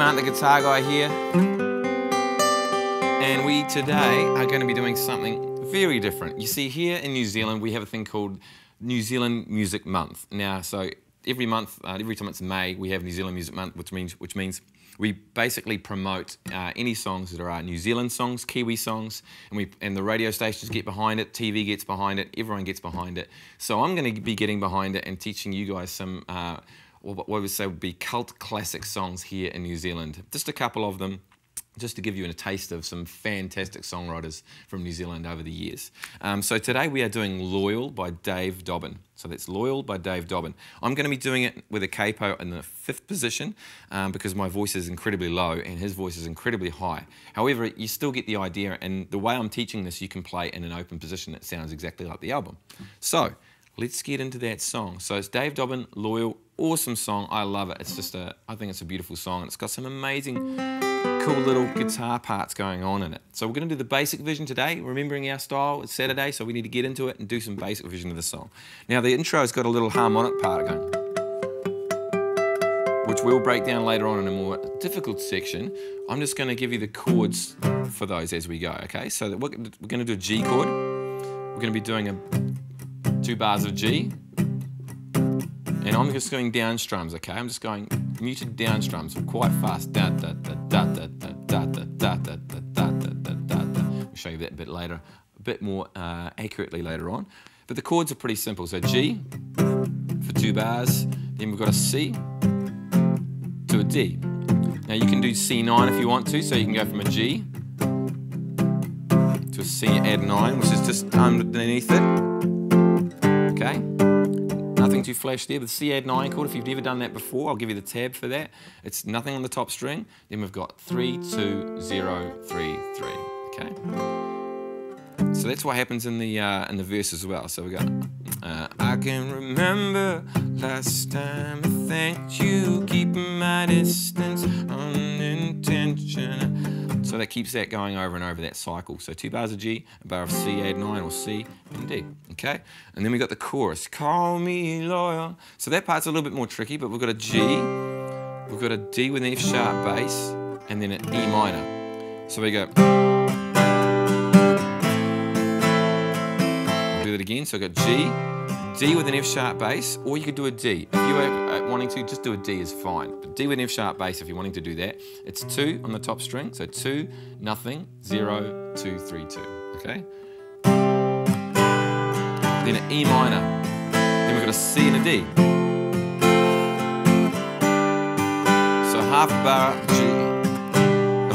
Mount, the guitar guy here, and we today are going to be doing something very different. You see, here in New Zealand we have a thing called New Zealand Music Month. Now, so every month, every time it's May, we have New Zealand Music Month, which means we basically promote any songs that are New Zealand songs, Kiwi songs, and the radio stations get behind it, TV gets behind it, everyone gets behind it. So I'm going to be getting behind it and teaching you guys some what we would say would be cult classic songs here in New Zealand. Just a couple of them, just to give you a taste of some fantastic songwriters from New Zealand over the years. So today we are doing Loyal by Dave Dobbyn. So that's Loyal by Dave Dobbyn. I'm going to be doing it with a capo in the 5th position because my voice is incredibly low and his voice is incredibly high. However, you still get the idea, and the way I'm teaching this, you can play in an open position that sounds exactly like the album. So let's get into that song. So it's Dave Dobbyn, Loyal. Awesome song, I love it. It's just I think it's a beautiful song, and it's got some amazing, cool little guitar parts going on in it. So we're gonna do the basic version today, remembering our style, it's Saturday, so we need to get into it and do some basic version of the song. Now the intro's got a little harmonic part going, which we'll break down later on in a more difficult section. I'm just gonna give you the chords for those as we go, okay? So we're gonna do a G chord. We're gonna be doing 2 bars of G, and I'm just going down strums, okay? I'm just going muted down strums quite fast. Da da da da da da da da da da da da da. We'll show you that a bit later, a bit more accurately later on. But the chords are pretty simple. So G for 2 bars, then we've got a C to a D. Now you can do C9 if you want to, so you can go from a G to a C add 9, which is just underneath it. Okay? Nothing too flash there, but the C add 9 chord, if you've never done that before, I'll give you the tab for that. It's nothing on the top string. Then we've got 3, 2, 0, 3, 3. Okay. So that's what happens in the verse as well. So we got I can remember last time I thanked you, keeping my distance on intention. So that keeps that going over and over, that cycle. So 2 bars of G, a bar of C add 9 or C and D. Okay? And then we got the chorus. Call me loyal. So that part's a little bit more tricky, but we've got a G, we've got a D with an F sharp bass, and then an E minor. So we go. I'll do that again. So I've got G, D with an F sharp bass, or you could do a D. If you are wanting to, just do a D is fine. But D with an F sharp bass if you're wanting to do that. It's 2 on the top string. So 2, 0, 2, 3, 2. Okay? Then an E minor, then we've got a C and a D. So half a bar of G,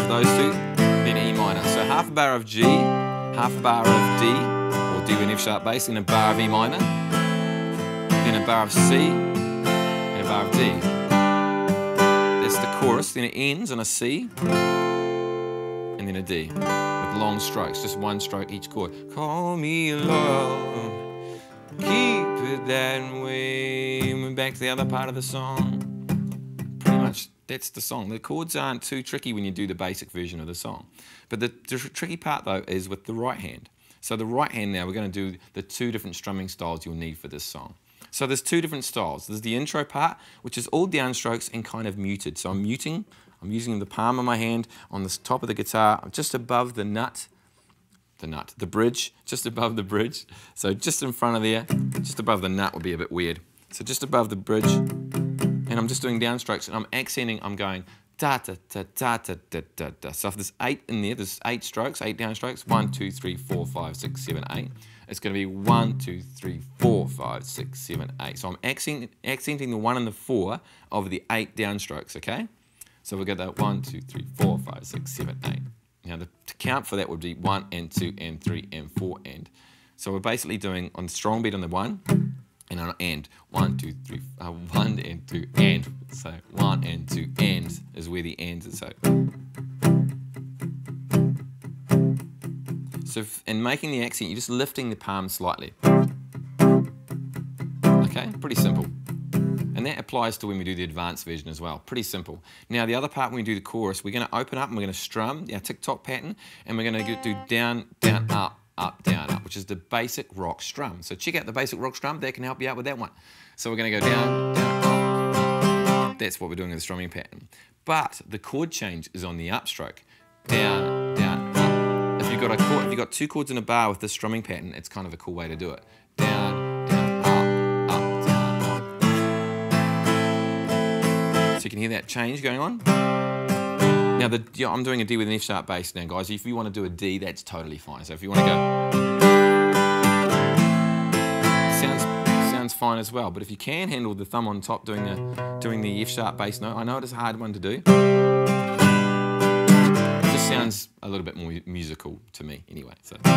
of those two, then E minor. So half a bar of G, half a bar of D, or D with an F sharp bass, and a bar of E minor, then a bar of C, and a bar of D. That's the chorus, then it ends on a C, and then a D, with long strokes, just one stroke each chord. Call me low. Keep it that way. We're back to the other part of the song. Pretty much that's the song. The chords aren't too tricky when you do the basic version of the song. But the tricky part though is with the right hand. So the right hand now, we're going to do the 2 different strumming styles you'll need for this song. So there's 2 different styles. There's the intro part, which is all downstrokes and kind of muted. So I'm muting, I'm using the palm of my hand on the top of the guitar, just above the nut. The bridge, just above the bridge. So just in front of there, just above the nut would be a bit weird. So just above the bridge, and I'm just doing downstrokes, and I'm accenting, I'm going da da da da da da da da. So if there's 8 in there, there's 8 strokes, 8 downstrokes, 1, 2, 3, 4, 5, 6, 7, 8. It's going to be 1, 2, 3, 4, 5, 6, 7, 8. So I'm accenting the 1 and the 4 of the 8 downstrokes, okay? So we've got that 1, 2, 3, 4, 5, 6, 7, 8. Now the count for that would be 1 and 2 and 3 and 4 and. So we're basically doing on the strong beat on the 1 and on an and. 1, 2, 3, 1 and 2 and. So 1 and 2 and is where the ends is. So in making the accent, you're just lifting the palm slightly. Okay, pretty simple. And that applies to when we do the advanced version as well. Pretty simple. Now the other part when we do the chorus, we're going to open up and we're going to strum our tick-tock pattern, and we're going to do down, down, up, up, down, up, which is the basic rock strum. So check out the basic rock strum, that can help you out with that one. So we're going to go down, down, up, That's what we're doing in the strumming pattern. But the chord change is on the upstroke. Down, down, up. If you've got a chord, if you've got two chords in a bar with this strumming pattern, it's kind of a cool way to do it. Down, down, up, up, down, up. So you can hear that change going on. Now, I'm doing a D with an F-sharp bass now, guys. If you want to do a D, that's totally fine. So if you want to go... Sounds fine as well, but if you can handle the thumb on top doing the F-sharp bass note, I know it is a hard one to do. It just sounds a little bit more musical to me anyway. So. Okay,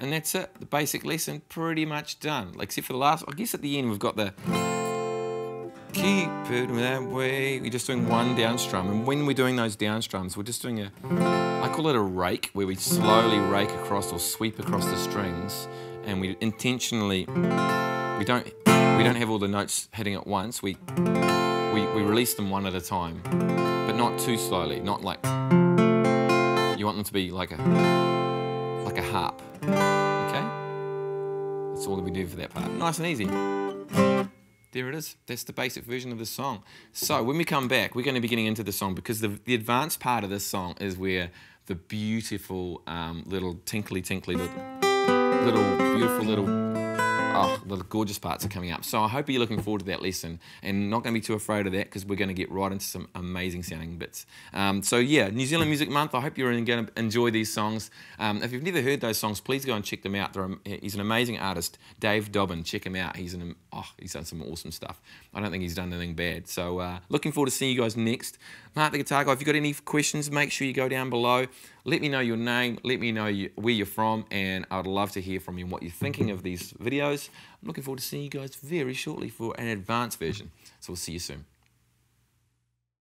and that's it. The basic lesson pretty much done, except for the last, I guess at the end we've got the keep it that way. We're just doing one down strum, and when we're doing those down strums, we're just doing a, I call it a rake, where we slowly rake across or sweep across the strings, and we intentionally, we don't have all the notes hitting at once. We release them one at a time, but not too slowly. Not like, you want them to be like a harp. Okay, that's all that we do for that part. Nice and easy. There it is. That's the basic version of the song. So when we come back, we're going to be getting into the song, because the advanced part of this song is where the beautiful little tinkly, little gorgeous parts are coming up. So I hope you're looking forward to that lesson and not going to be too afraid of that, because we're going to get right into some amazing sounding bits. So yeah, New Zealand Music Month. I hope you're going to enjoy these songs. If you've never heard those songs, please go and check them out. He's an amazing artist, Dave Dobbyn. Check him out. He's done some awesome stuff. I don't think he's done anything bad. So looking forward to seeing you guys next. Mark the Guitar Guy. If you've got any questions, make sure you go down below. Let me know your name, let me know where you're from, and I'd love to hear from you and what you're thinking of these videos. I'm looking forward to seeing you guys very shortly for an advanced version. So we'll see you soon.